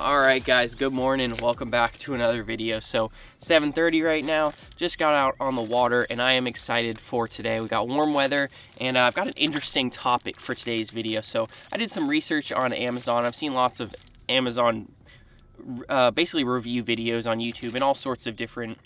All right guys, good morning, welcome back to another video. So 7:30 right now, just got out on the water and I am excited for today. We got warm weather and I've got an interesting topic for today's video. So I did some research on Amazon. I've seen lots of Amazon basically review videos on YouTube and all sorts of different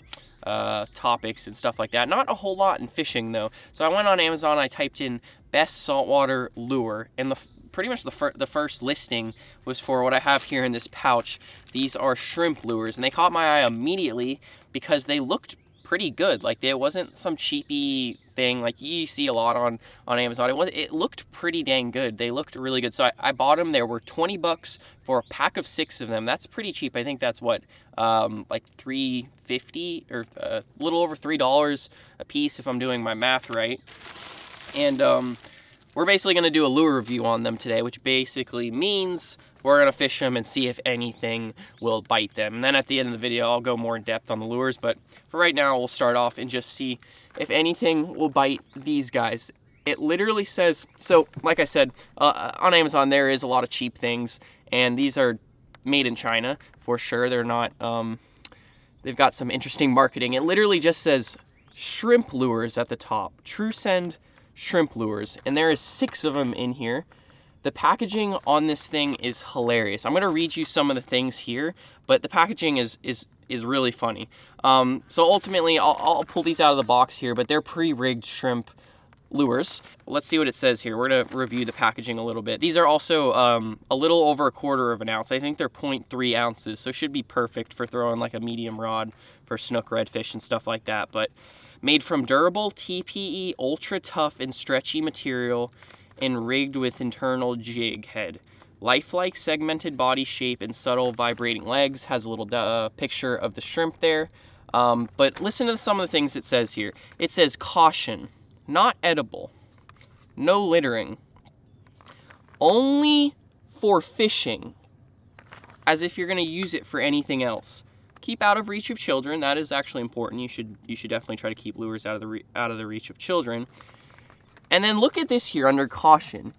topics and stuff like that. Not a whole lot in fishing though. So I went on Amazon, I typed in best saltwater lure and pretty much the first listing was for what I have here in this pouch. These are shrimp lures and they caught my eye immediately because they looked pretty good. Like, it wasn't some cheapy thing like you see a lot on Amazon. It looked pretty dang good. They looked really good. So I bought them. They were 20 bucks for a pack of 6 of them. That's pretty cheap. I think that's what, like $3.50 or a little over $3 a piece if I'm doing my math right. And we're basically gonna do a lure review on them today, which basically means we're gonna fish them and see if anything will bite them. And then at the end of the video, I'll go more in depth on the lures, but for right now, we'll start off and just see if anything will bite these guys. It literally says, so like I said, on Amazon, there is a lot of cheap things, and these are made in China for sure. They're not, they've got some interesting marketing. It literally just says shrimp lures at the top, TrueSend shrimp lures, and there is 6 of them in here. The packaging on this thing is hilarious. I'm going to read you some of the things here, but the packaging is really funny. So ultimately, I'll pull these out of the box here, but they're pre-rigged shrimp lures. Let's see what it says here. We're going to review the packaging a little bit. These are also a little over a quarter of an ounce. I think they're 0.3 ounces, so should be perfect for throwing like a medium rod for snook, redfish, and stuff like that. But made from durable TPE, ultra tough and stretchy material, and rigged with internal jig head. Lifelike segmented body shape and subtle vibrating legs. Has a little picture of the shrimp there. But listen to some of the things it says here. It says caution, not edible, no littering, only for fishing, as if you're gonna use it for anything else. Keep out of reach of children. That is actually important. You should definitely try to keep lures out of the reach of children. And then look at this here under caution.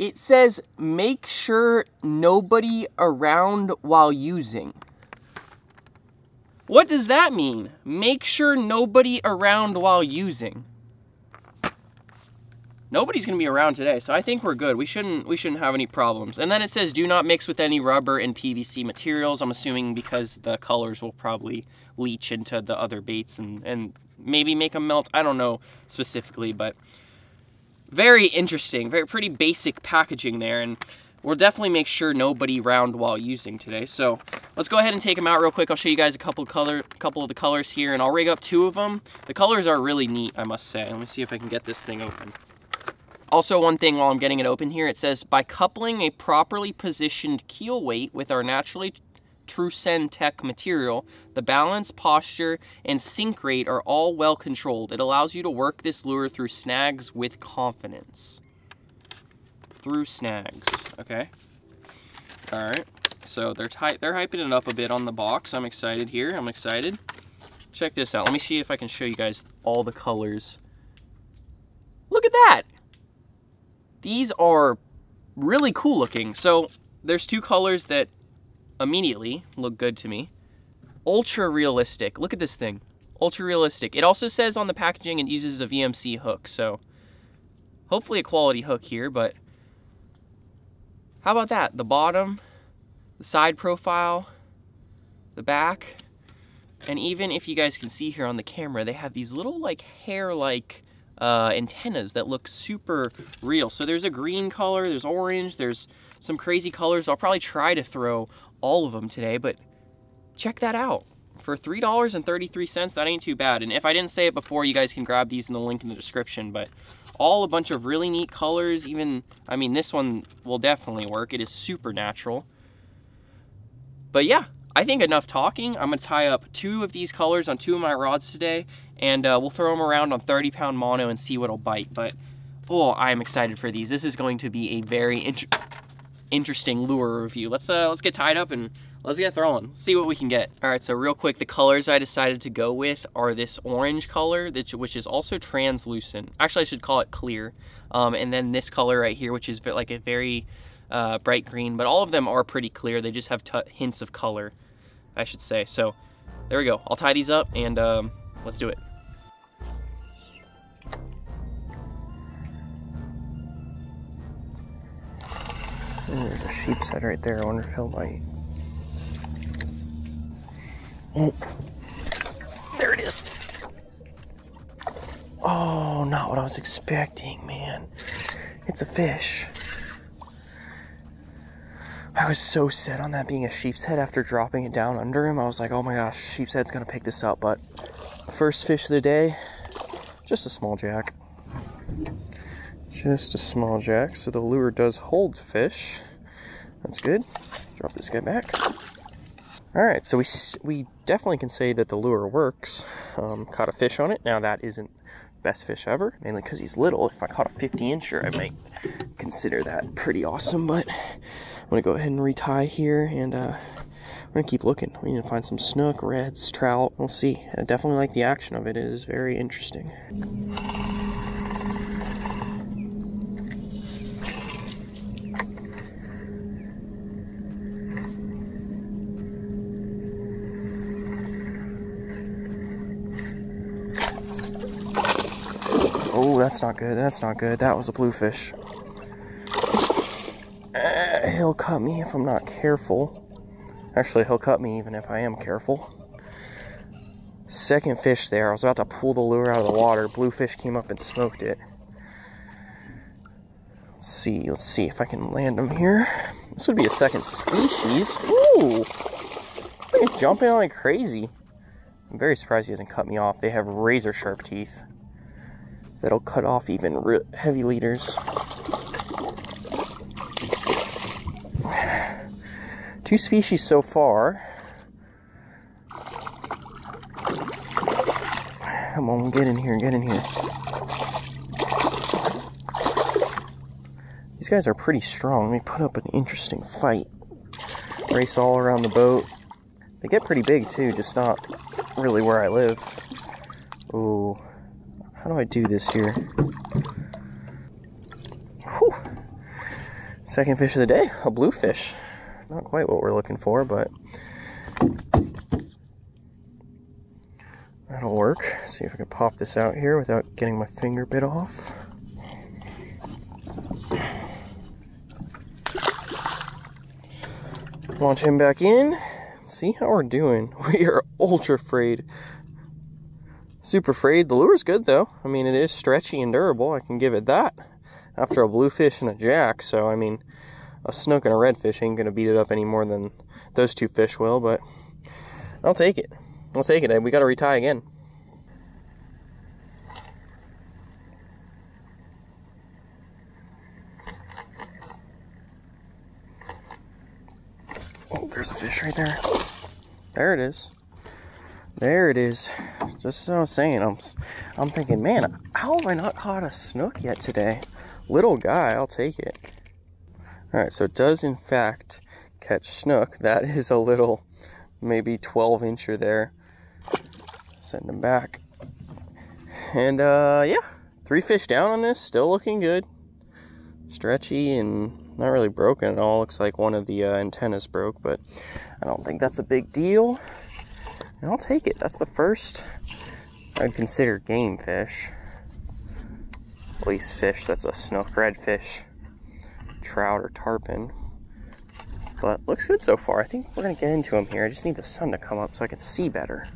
It says, make sure nobody around while using. What does that mean? Make sure nobody around while using. Nobody's gonna be around today, so I think we're good. We shouldn't have any problems. And then it says, do not mix with any rubber and PVC materials. I'm assuming because the colors will probably leach into the other baits and maybe make them melt. I don't know specifically, but very interesting, pretty basic packaging there. And we'll definitely make sure nobody around while using today. So let's go ahead and take them out real quick. I'll show you guys a couple of the colors here, and I'll rig up 2 of them. The colors are really neat, I must say. Let me see if I can get this thing open. Also, one thing while I'm getting it open here, it says, by coupling a properly positioned keel weight with our naturally TrueSend Tech material, the balance, posture, and sink rate are all well controlled. It allows you to work this lure through snags with confidence. Through snags, okay. All right, so they're hyping it up a bit on the box. I'm excited here, I'm excited. Check this out. Let me see if I can show you guys all the colors. Look at that. These are really cool looking. So there's 2 colors that immediately look good to me. Ultra realistic. Look at this thing. Ultra realistic. It also says on the packaging it uses a VMC hook. So hopefully a quality hook here, but how about that? The bottom, the side profile, the back, and even if you guys can see here on the camera, they have these little like hair-like antennas that look super real. So there's a green color, there's orange, there's some crazy colors. I'll probably try to throw all of them today, but check that out. For $3.33, that ain't too bad. And if I didn't say it before, you guys can grab these in the link in the description, but all a bunch of really neat colors. Even, I mean, this one will definitely work. It is super natural. But yeah, I think enough talking. I'm gonna tie up 2 of these colors on 2 of my rods today, and we'll throw them around on 30-pound mono and see what'll bite. But, oh, I'm excited for these. This is going to be a very interesting lure review. Let's get tied up and let's get throwing. See what we can get. All right, so real quick, the colors I decided to go with are this orange color, which is also translucent. Actually, I should call it clear. And then this color right here, which is like a very bright green, but all of them are pretty clear. They just have hints of color, I should say. So there we go. I'll tie these up and let's do it. Ooh, there's a sheep's head right there. I wonder if he'll bite. Oh, there it is. Oh, not what I was expecting, man. It's a fish. I was so set on that being a sheep's head after dropping it down under him. I was like, oh my gosh, sheep's head's gonna pick this up. But first fish of the day, just a small jack. Just a small jack, so the lure does hold fish. That's good. Drop this guy back. All right, so we definitely can say that the lure works. Caught a fish on it. Now that isn't the best fish ever, mainly because he's little. If I caught a 50-incher, I might consider that pretty awesome, but I'm gonna go ahead and retie here, and we're gonna keep looking. We need to find some snook, reds, trout. We'll see. I definitely like the action of it. It is very interesting. Oh, that's not good. That's not good. That was a bluefish. He'll cut me if I'm not careful. Actually, he'll cut me even if I am careful. Second fish there. I was about to pull the lure out of the water. Bluefish came up and smoked it. Let's see if I can land him here. This would be a second species. Ooh! He's jumping like crazy. I'm very surprised he hasn't cut me off. They have razor sharp teeth that'll cut off even heavy leaders. Two species so far. Come on, get in here, get in here. These guys are pretty strong. They put up an interesting fight. Race all around the boat. They get pretty big too, just not really where I live. Ooh, how do I do this here? Whew. Second fish of the day, a bluefish. Not quite what we're looking for, but that'll work. See if I can pop this out here without getting my finger bit off. Launch him back in. See how we're doing. We are ultra frayed. Super frayed. The lure's good though. I mean, it is stretchy and durable. I can give it that. After a bluefish and a jack, so I mean, a snook and a redfish ain't gonna beat it up any more than those two fish will, but I'll take it. I'll take it. We gotta retie again. Oh, there's a fish right there. There it is. There it is. Just as I was saying, I'm thinking, man, how have I not caught a snook yet today? Little guy, I'll take it. Alright, so it does in fact catch snook. That is a little, maybe 12-incher there. Send him back. And yeah, three fish down on this, still looking good. Stretchy and not really broken at all. Looks like one of the antennas broke, but I don't think that's a big deal. And I'll take it. That's the first I'd consider game fish. At least fish that's a snook, redfish, trout, or tarpon, but looks good so far. I think we're gonna get into them here. I just need the sun to come up so I can see better.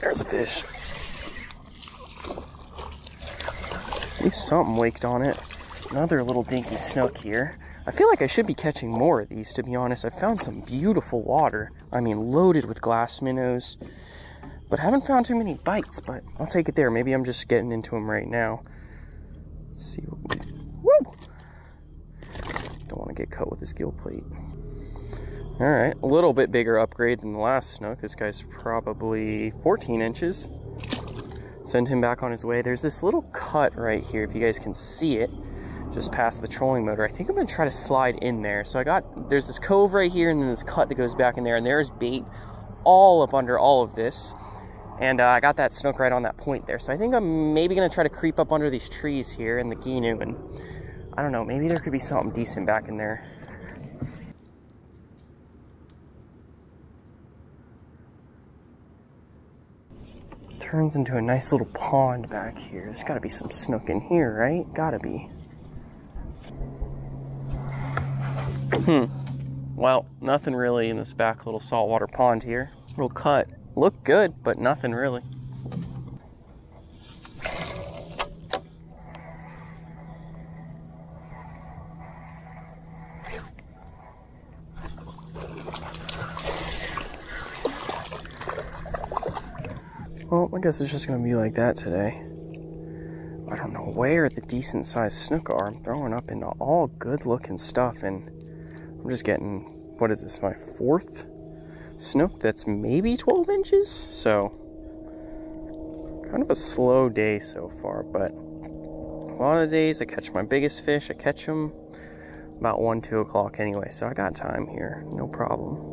There's a fish. Something waked on it. Another little dinky snook here. I feel like I should be catching more of these, to be honest. I found some beautiful water. I mean, loaded with glass minnows, but haven't found too many bites, but I'll take it there. Maybe I'm just getting into them right now. Let's see what we... Woo! Don't want to get caught with this gill plate. All right, a little bit bigger upgrade than the last snook. This guy's probably 14 inches. send him back on his way. There's this little cut right here, if you guys can see it, just past the trolling motor. I think I'm gonna try to slide in there. So there's this cove right here, and then this cut that goes back in there, and there's bait all up under all of this. And I got that snook right on that point there. So I think I'm maybe gonna try to creep up under these trees here in the Gheenoe, and I don't know, maybe there could be something decent back in there. Turns into a nice little pond back here. There's gotta be some snook in here, right? Gotta be. Well, nothing really in this back little saltwater pond here. Little cut. Looked good, but nothing really. Well, I guess it's just gonna be like that today. I don't know where the decent sized snook are. I'm throwing up into all good looking stuff, and I'm just getting, what is this, my fourth snook that's maybe 12 inches? So, kind of a slow day so far, but a lot of the days I catch my biggest fish, I catch them about 1, 2 o'clock anyway, so I got time here, no problem.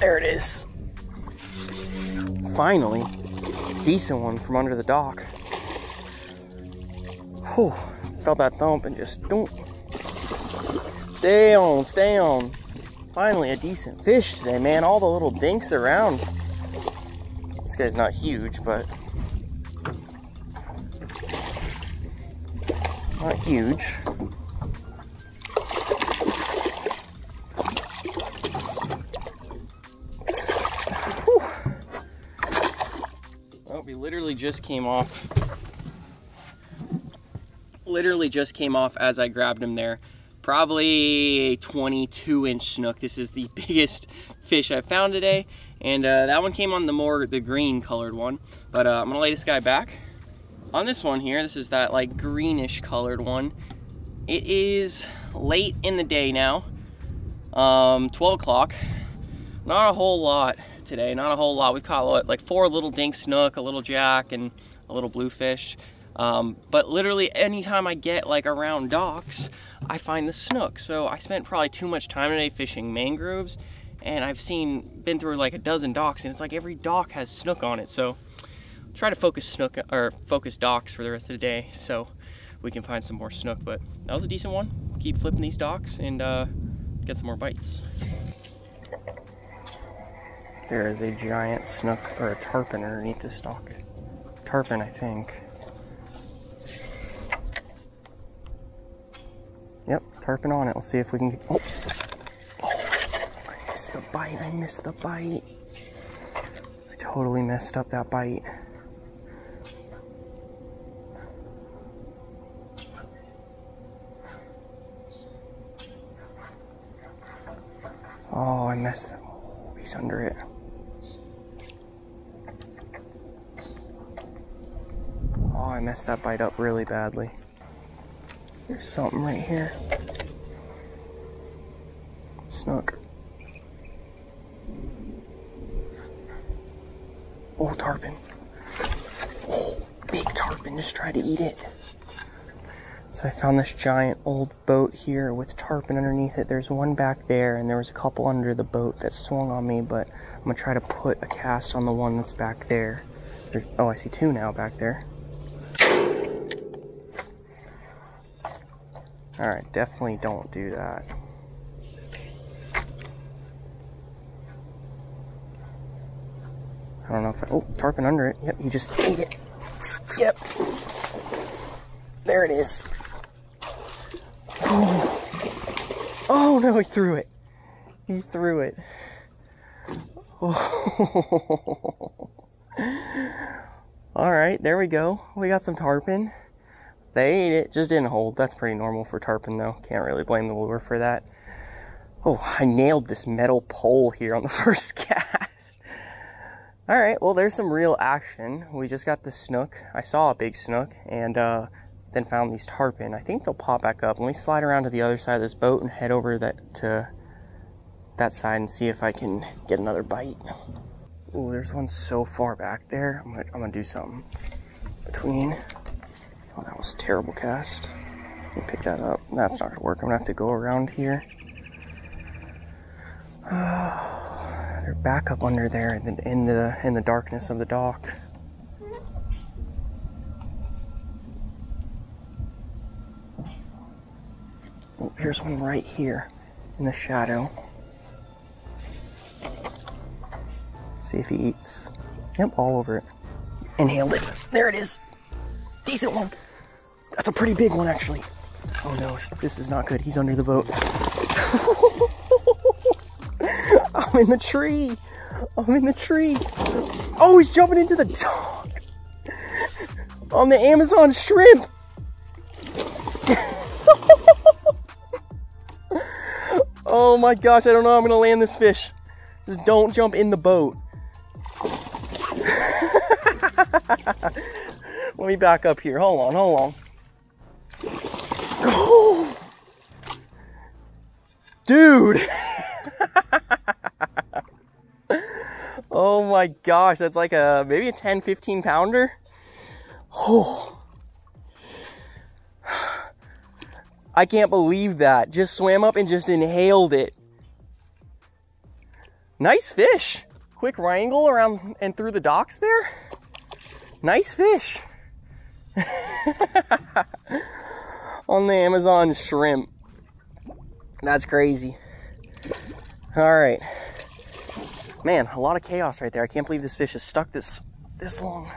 There it is. Finally, a decent one from under the dock. Whew, felt that thump and just don't. Stay on, stay on. Finally, a decent fish today, man. All the little dinks around. This guy's not huge, but. Not huge. Just came off, literally just came off as I grabbed him there. Probably a 22-inch snook. This is the biggest fish I found today, and that one came on the green colored one, but I'm gonna lay this guy back. On this one here, this is that like greenish colored one. It is late in the day now, 12 o'clock. Not a whole lot today, not a whole lot. We caught like 4 little dink snook, a little jack, and a little bluefish. But literally anytime I get like around docks, I find the snook. So I spent probably too much time today fishing mangroves, and I've been through like a dozen docks, and it's like every dock has snook on it. So I'll try to focus snook or focus docks for the rest of the day so we can find some more snook. But that was a decent one. Keep flipping these docks and get some more bites. There is a giant snook, or a tarpon underneath this dock. Tarpon, I think. Yep, tarpon on it. Let's see if we can get, oh! Oh, I missed the bite, I missed the bite. I totally messed up that bite. Oh, I messed that. He's under it. Oh, I messed that bite up really badly. There's something right here. Snook. Oh, tarpon. Oh, big tarpon just tried to eat it. So I found this giant old boat here with tarpon underneath it. There's one back there, and there was a couple under the boat that swung on me, but I'm gonna try to put a cast on the one that's back there. Oh, I see 2 now back there. All right, definitely don't do that. I don't know if oh, tarpon under it. Yep, you just ate it. Yep. There it is. Oh. Oh no, he threw it. He threw it. Oh. All right, there we go. We got some tarpon. They ate it, just didn't hold. That's pretty normal for tarpon though. Can't really blame the lure for that. Oh, I nailed this metal pole here on the first cast. All right, well, there's some real action. We just got the snook. I saw a big snook and then found these tarpon. I think they'll pop back up. Let me slide around to the other side of this boat and head over to that side and see if I can get another bite. Oh, there's one so far back there. I'm gonna do something between. Oh, that was a terrible cast. Let me pick that up. That's not gonna work. I'm gonna have to go around here. They're back up under there in the darkness of the dock. Oh, here's one right here in the shadow. See if he eats. Yep, all over it. Inhaled it. There it is. Decent one. That's a pretty big one, actually. Oh no, this is not good. He's under the boat. I'm in the tree. I'm in the tree. Oh, he's jumping into the dock on the Amazon shrimp. Oh my gosh, I don't know how I'm gonna land this fish. Just don't jump in the boat. Let me back up here. Hold on, hold on. Oh. Dude. Oh my gosh, that's like a maybe a 10, 15 pounder. Oh. I can't believe that. Just swam up and just inhaled it. Nice fish. Quick wrangle around and through the docks there. Nice fish. On the Amazon shrimp. That's crazy. All right. Man, a lot of chaos right there. I can't believe this fish is stuck this long.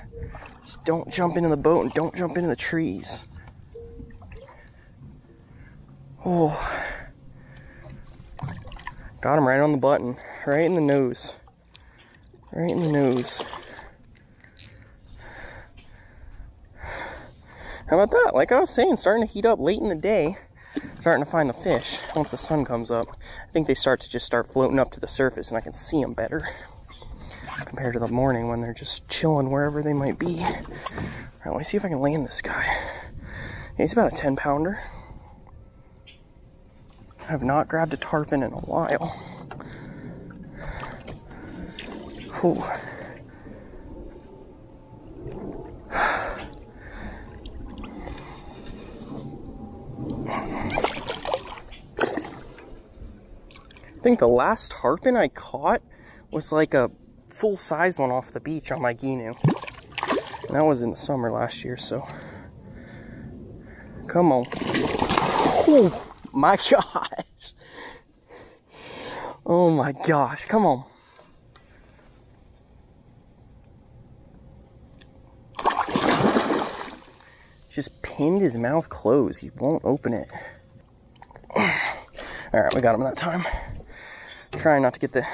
Just don't jump into the boat and don't jump into the trees. Oh. Got him right on the button. Right in the nose. Right in the nose. How about that? Like I was saying, starting to heat up late in the day. Starting to find the fish once the sun comes up. I think they start floating up to the surface and I can see them better compared to the morning when they're just chilling wherever they might be. All right, let me see if I can land this guy. Yeah, he's about a 10 pounder. I have not grabbed a tarpon in a while. Ooh. I think the last tarpon I caught was like a full-sized one off the beach on my Gheenoe. And that was in the summer last year, so come on. Oh my gosh. Oh my gosh, come on. Just pinned his mouth closed. He won't open it. All right, we got him that time. Trying not to get the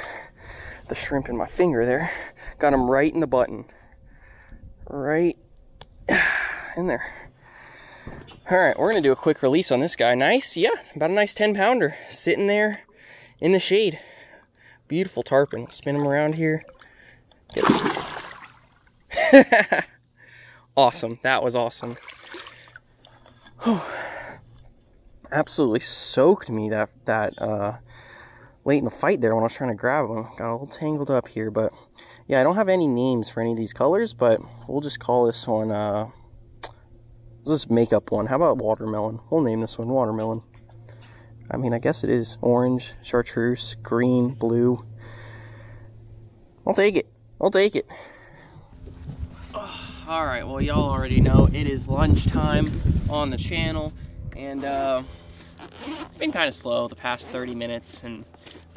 shrimp in my finger there. Got him right in the button. Right in there. All right, we're gonna do a quick release on this guy. Nice, yeah, about a nice 10 pounder. Sitting there in the shade. Beautiful tarpon. Spin him around here. Get him. Awesome, that was awesome. Absolutely soaked me that late in the fight there when I was trying to grab them. Got a little tangled up here, but yeah, I don't have any names for any of these colors, but we'll just call this one, let's make up one. How about watermelon? We'll name this one watermelon. I mean, I guess it is orange, chartreuse, green, blue. I'll take it, I'll take it. All right, well, y'all already know it is lunchtime on the channel, and it's been kind of slow the past 30 minutes, and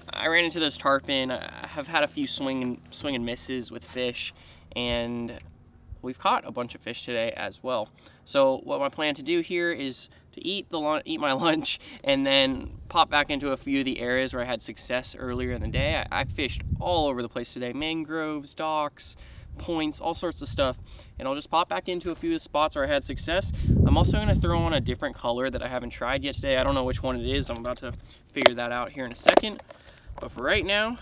I ran into those tarpon. I have had a few swing and misses with fish, and we've caught a bunch of fish today as well. So what my plan to do here is to eat my lunch and then pop back into a few of the areas where I had success earlier in the day. I fished all over the place today, mangroves, docks, points, all sorts of stuff, and I'll just pop back into a few of the spots where I had success. I'm also going to throw on a different color that I haven't tried yet today. I don't know which one it is. I'm about to figure that out here in a second, but for right now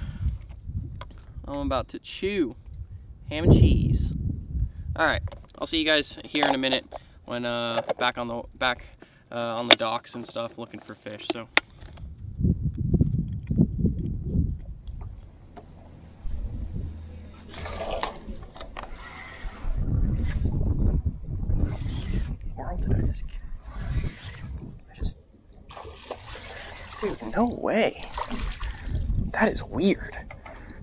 I'm about to chew ham and cheese. All right, I'll see you guys here in a minute when back on the docks and stuff looking for fish. So. Dude, no way. That is weird.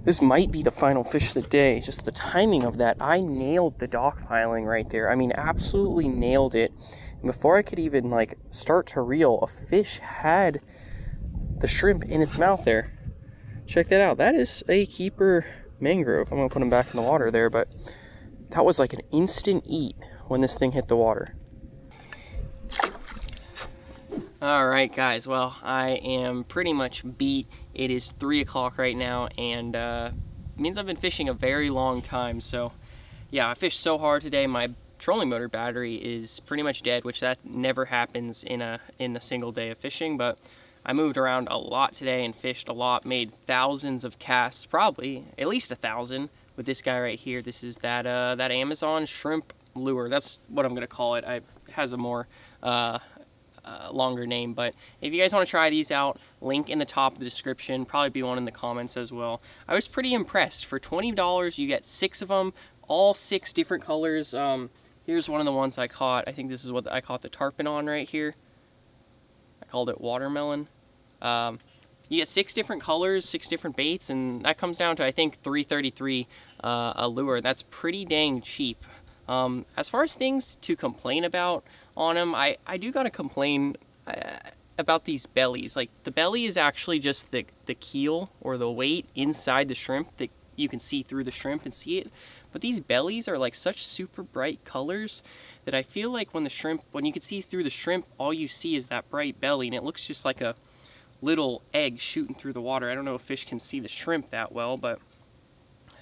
This might be the final fish of the day. Just the timing of that. I nailed the dockpiling right there. I mean, absolutely nailed it. And before I could even like start to reel, a fish had the shrimp in its mouth there. Check that out. That is a keeper mangrove. I'm gonna put him back in the water there, but that was like an instant eat when this thing hit the water. All right, guys, well, I am pretty much beat. It is 3 o'clock right now, and it means I've been fishing a very long time. So yeah, I fished so hard today, my trolling motor battery is pretty much dead, which that never happens in a single day of fishing, but I moved around a lot today and fished a lot, made thousands of casts, probably at least 1,000 with this guy right here. This is that that Amazon shrimp lure. That's what I'm gonna call it. It has a more longer name, but if you guys want to try these out, link in the top of the description, probably be one in the comments as well. I was pretty impressed. For $20 you get 6 of them, all 6 different colors. Here's one of the ones I caught. I think this is what I caught the tarpon on right here. I called it watermelon. You get 6 different colors, 6 different baits, and that comes down to I think $3.33 a lure. That's pretty dang cheap. As far as things to complain about on them, I do gotta complain about these bellies. Like, the belly is actually just the keel or the weight inside the shrimp that you can see through the shrimp and see it. But these bellies are like such super bright colors that I feel like when you can see through the shrimp, all you see is that bright belly, and it looks just like a little egg shooting through the water. I don't know if fish can see the shrimp that well, but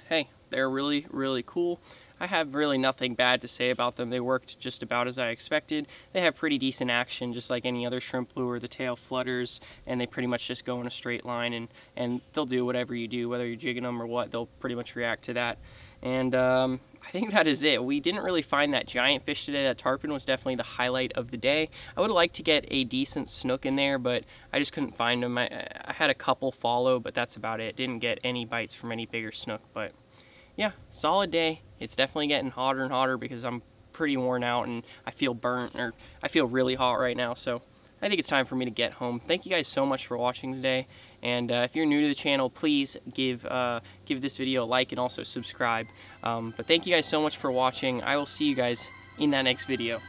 hey, they're really, really cool. I have really nothing bad to say about them. They worked just about as I expected. They have pretty decent action, just like any other shrimp lure. The tail flutters, and they pretty much just go in a straight line, and they'll do whatever you do, whether you're jigging them or what, they'll pretty much react to that. And I think that is it. We didn't really find that giant fish today. That tarpon was definitely the highlight of the day. I would like to get a decent snook in there, but I just couldn't find them. I had a couple follow, but that's about it. Didn't get any bites from any bigger snook, but yeah, solid day. It's definitely getting hotter and hotter because I'm pretty worn out and I feel burnt, or I feel really hot right now. So I think it's time for me to get home. Thank you guys so much for watching today. And if you're new to the channel, please give this video a like and also subscribe. But thank you guys so much for watching. I will see you guys in that next video.